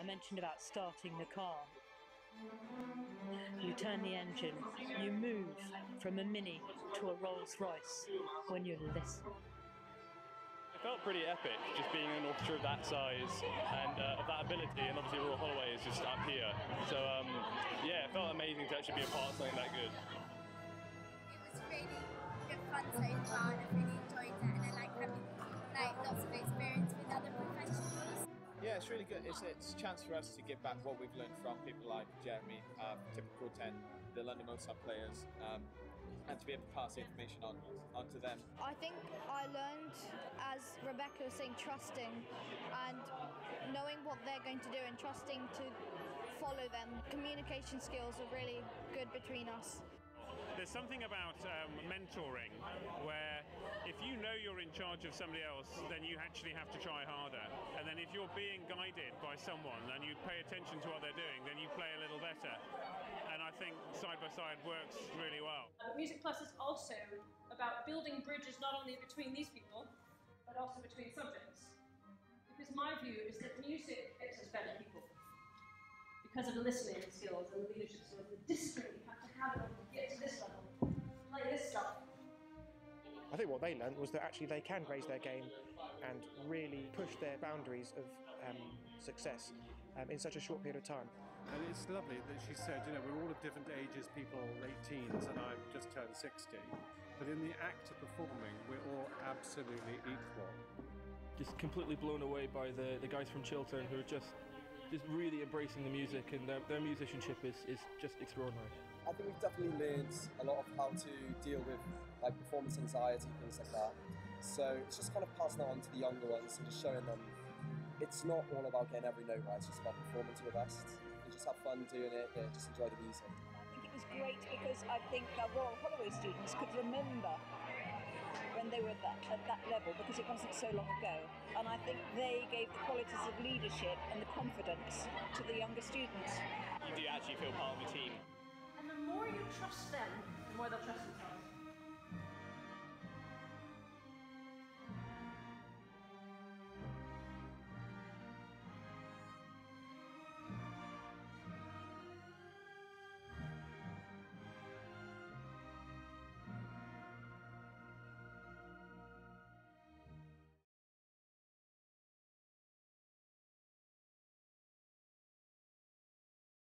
I mentioned about starting the car. You turn the engine, you move from a Mini to a Rolls-Royce when you listen. It felt pretty epic, just being an orchestra of that size and of that ability, and obviously Royal Holloway is just up here. So yeah, it felt amazing to actually be a part of something that good. It was really good fun so far, and I've really enjoyed it, and I like having lots of experience with other professionals. Yeah, it's really good. It's a chance for us to give back what we've learned from people like Jeremy, Tippett Quartet, the London Mozart Players, and to be able to pass the information on to them. I think I learned, as Rebecca was saying, trusting and knowing what they're going to do and trusting to follow them. Communication skills were really good between us. There's something about mentoring where if you know you're in charge of somebody else, then you actually have to try harder. And then if you're being guided by someone and you pay attention to what they're doing, then you play a little better. And I think side by side works really well. Music Plus is also about building bridges not only between these people, but also between subjects. Because my view is that music makes us better people. Because of the listening skills and the leadership skills, the discipline you have to have in order to get to this level, like this stuff. I think what they learned was that actually they can raise their game and really push their boundaries of success in such a short period of time. And it's lovely that she said, you know, we're all of different ages, people late teens, and I've just turned 60. But in the act of performing, we're all absolutely equal. Just completely blown away by the guys from Chiltern who are just really embracing the music, and their musicianship is just extraordinary. I think we've definitely learned a lot of how to deal with like performance anxiety, things like that. So it's just kind of passing that on to the younger ones and just showing them it's not all about getting every note right, it's just about performing to the best. You just have fun doing it, yeah, just enjoy the music. I think it was great because I think Royal Holloway students could remember when they were at that level, because it wasn't so long ago. And I think they gave the qualities of leadership and the confidence to the younger students. You do actually feel part of the team. And the more you trust them, the more they'll trust you.